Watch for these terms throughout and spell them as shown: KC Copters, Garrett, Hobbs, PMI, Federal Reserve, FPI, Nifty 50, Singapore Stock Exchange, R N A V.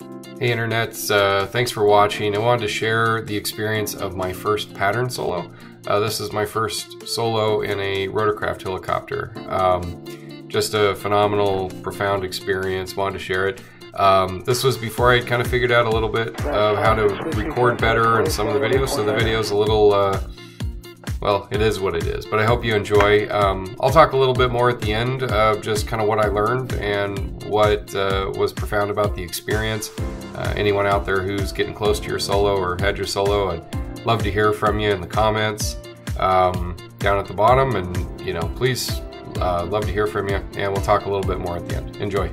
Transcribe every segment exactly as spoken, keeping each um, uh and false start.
Hey internets, uh, thanks for watching. I wanted to share the experience of my first pattern solo. Uh, this is my first solo in a rotorcraft helicopter. Um, just a phenomenal, profound experience, wanted to share it. Um, this was before I had kind of figured out a little bit of how to record better in some of the videos, so the video's a little, uh, well, it is what it is, but I hope you enjoy. Um, I'll talk a little bit more at the end of just kind of what I learned and what uh, was profound about the experience. Uh, anyone out there who's getting close to your solo or had your solo, I'd love to hear from you in the comments um, down at the bottom, and you know, please uh, love to hear from you, and we'll talk a little bit more at the end. Enjoy.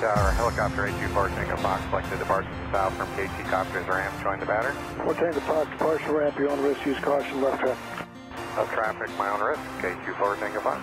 Tower, helicopter eight two four, single box, selected departure to south from K C Copters ramp, join the batter. Maintain the park, departure ramp, your own risk, use caution, left traffic. Left traffic, my own risk, K two four, single box.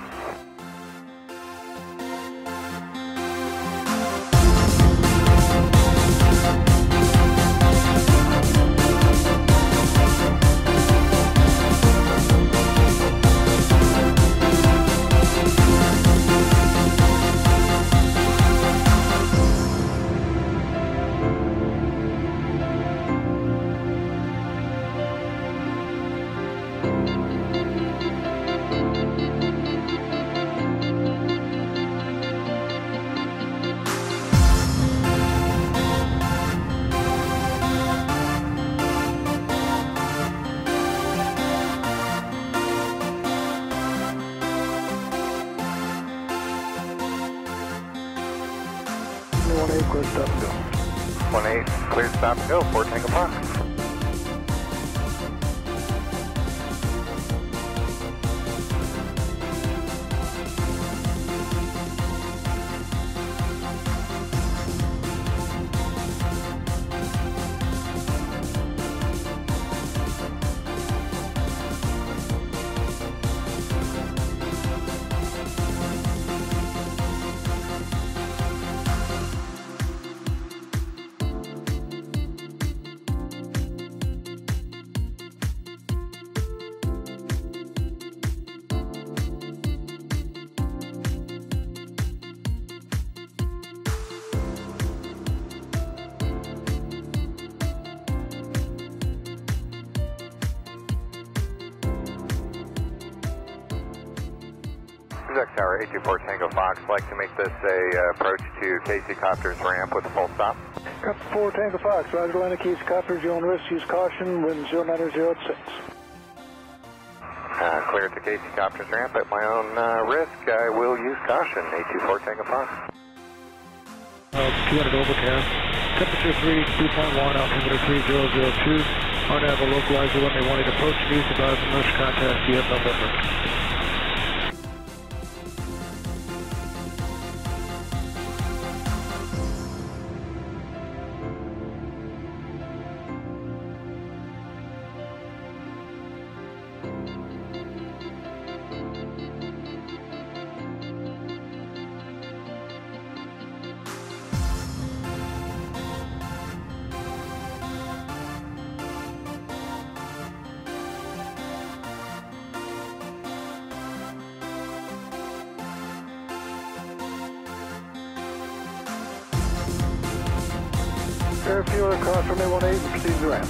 one eight, clear stop and go. one eight, clear stop and go, four Tango Fox. Tower eight two four Tango Fox, like to make this a uh, approach to K C Copters ramp with a full stop. Copter four Tango Fox, roger, line to K C Copters, your own risk, use caution, wind zero nine zero eight six. Uh, clear to K C Copters ramp at my own uh, risk, I will use caution, eight two four Tango Fox. Uh, two hundred overcast, temperature three, two point one, altimeter three zero zero two, R N A V localizer when they wanted to approach, news advise the motion contact, you have November. Airfield across from A eighteen and proceed to ramp.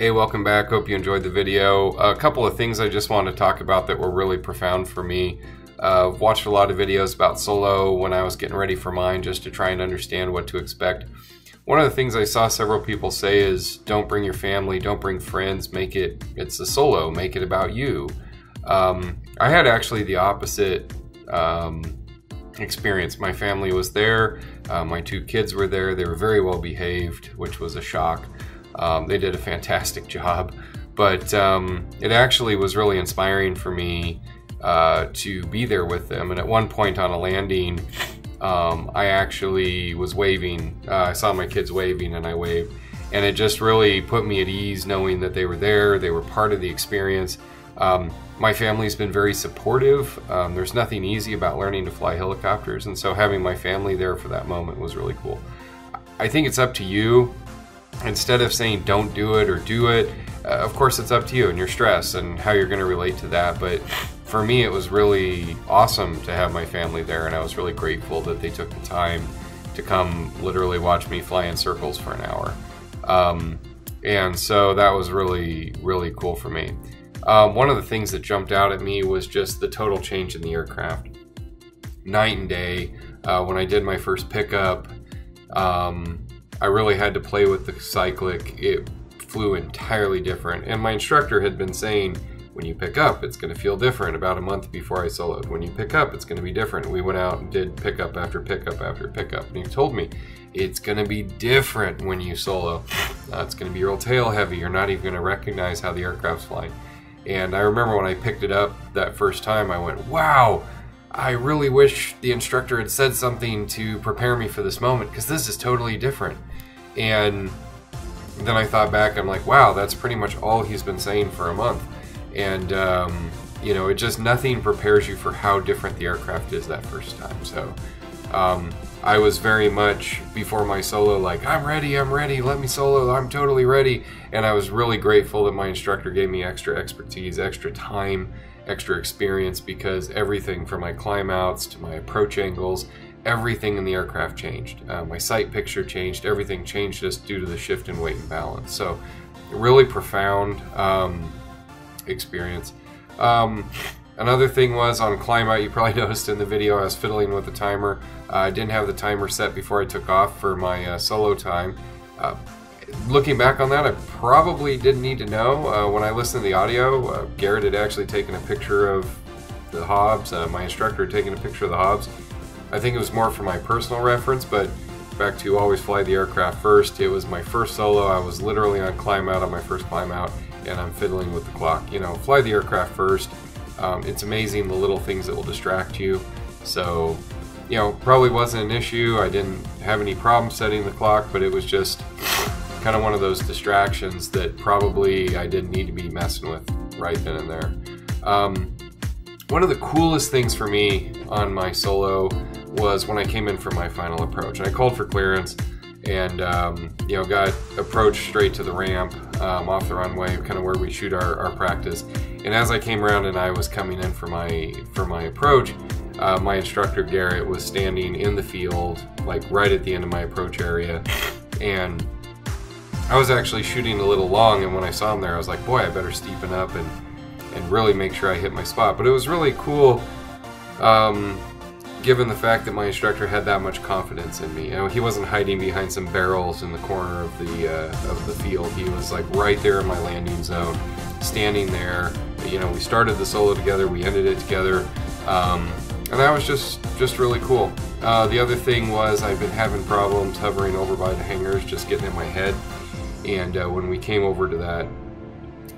Hey, welcome back. Hope you enjoyed the video. A couple of things I just wanted to talk about that were really profound for me. Uh, watched a lot of videos about solo when I was getting ready for mine, just to try and understand what to expect. One of the things I saw several people say is, don't bring your family, don't bring friends, make it, it's a solo, make it about you. Um, I had actually the opposite um, experience. My family was there, uh, my two kids were there, they were very well behaved, which was a shock. Um, they did a fantastic job, but um, it actually was really inspiring for me Uh, to be there with them. And at one point on a landing, um, I actually was waving. Uh, I saw my kids waving and I waved. And it just really put me at ease knowing that they were there, they were part of the experience. Um, my family's been very supportive. Um, there's nothing easy about learning to fly helicopters. And so having my family there for that moment was really cool. I think it's up to you. Instead of saying don't do it or do it, uh, of course it's up to you and your stress and how you're going to relate to that. But for me, it was really awesome to have my family there, and I was really grateful that they took the time to come literally watch me fly in circles for an hour. Um, and so that was really, really cool for me. Um, one of the things that jumped out at me was just the total change in the aircraft. Night and day, uh, when I did my first pickup, um, I really had to play with the cyclic. It flew entirely different, and my instructor had been saying, when you pick up, it's going to feel different. About a month before I soloed, when you pick up, it's going to be different. We went out and did pickup after pickup after pickup, and he told me it's going to be different when you solo. Uh, it's going to be real tail heavy. You're not even going to recognize how the aircraft's flying. And I remember when I picked it up that first time, I went, wow, I really wish the instructor had said something to prepare me for this moment, because this is totally different. And then I thought back, I'm like, wow, that's pretty much all he's been saying for a month. And um, you know, it just, nothing prepares you for how different the aircraft is that first time. So um, I was very much before my solo like, I'm ready, I'm ready, let me solo, I'm totally ready. And I was really grateful that my instructor gave me extra expertise, extra time, extra experience, because everything from my climb outs to my approach angles, everything in the aircraft changed. Uh, my sight picture changed, everything changed just due to the shift in weight and balance. So really profound. Um, experience. Um, another thing was on climb out, you probably noticed in the video I was fiddling with the timer. Uh, I didn't have the timer set before I took off for my uh, solo time. Uh, looking back on that, I probably didn't need to know. Uh, when I listened to the audio, uh, Garrett had actually taken a picture of the Hobbs, uh, my instructor had taken a picture of the Hobbs. I think it was more for my personal reference, but back to always fly the aircraft first. It was my first solo, I was literally on climb out on my first climb out, and I'm fiddling with the clock. You know, fly the aircraft first. Um, it's amazing the little things that will distract you. So, you know, probably wasn't an issue. I didn't have any problem setting the clock, but it was just kind of one of those distractions that probably I didn't need to be messing with right then and there. Um, one of the coolest things for me on my solo was when I came in for my final approach. I called for clearance, and um, you know, got approached straight to the ramp, um, off the runway, kind of where we shoot our, our practice. And as I came around and I was coming in for my for my approach, uh, my instructor Garrett was standing in the field, like right at the end of my approach area, and I was actually shooting a little long. And when I saw him there, I was like, boy, I better steepen up and and really make sure I hit my spot. But it was really cool. Um, given the fact that my instructor had that much confidence in me. You know, he wasn't hiding behind some barrels in the corner of the uh, of the field. He was like right there in my landing zone, standing there. You know, we started the solo together, we ended it together, um, and that was just, just really cool. Uh, the other thing was, I've been having problems hovering over by the hangars, just getting in my head, and uh, when we came over to that,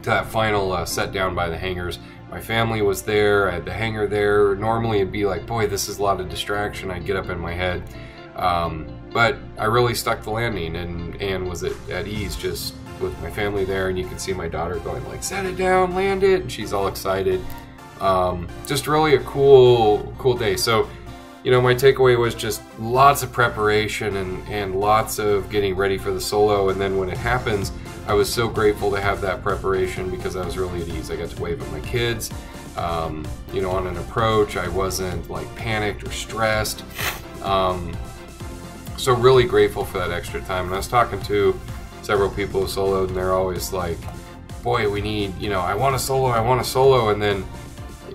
to that final uh, set down by the hangars, my family was there, I had the hangar there. Normally it'd be like, boy, this is a lot of distraction, I'd get up in my head. Um, but I really stuck the landing and, and was at, at ease just with my family there, and you can see my daughter going like, set it down, land it, and she's all excited. Um, just really a cool, cool day. So, you know, my takeaway was just lots of preparation and, and lots of getting ready for the solo, and then when it happens, I was so grateful to have that preparation because I was really at ease. I got to wave at my kids, um, you know, on an approach. I wasn't like panicked or stressed. Um, so really grateful for that extra time. And I was talking to several people soloed, and they're always like, boy, we need, you know, I want a solo, I want a solo, and then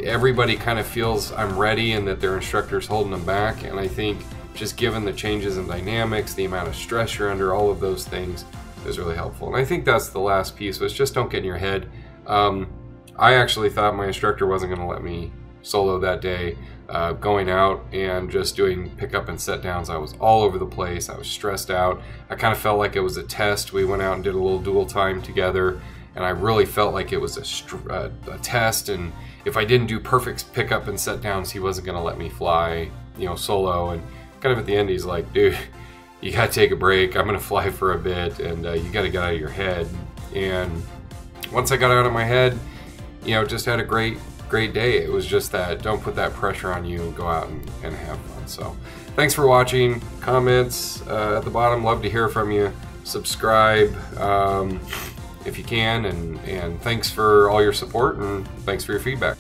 everybody kind of feels I'm ready and that their instructor's holding them back. And I think just given the changes in dynamics, the amount of stress you're under, all of those things, is really helpful. And I think that's the last piece, was just don't get in your head. Um, I actually thought my instructor wasn't going to let me solo that day. Uh, going out and just doing pickup and set downs, I was all over the place. I was stressed out. I kind of felt like it was a test. We went out and did a little dual time together, and I really felt like it was a, uh, a test. And if I didn't do perfect pickup and set downs, he wasn't going to let me fly, you know, solo. And kind of at the end, he's like, dude, you gotta take a break. I'm gonna fly for a bit, and uh, you gotta get out of your head. And once I got out of my head, you know, just had a great, great day. It was just that don't put that pressure on you. Go out and, and have fun. So thanks for watching. Comments uh, at the bottom. Love to hear from you. Subscribe um, if you can. And, and thanks for all your support, and thanks for your feedback.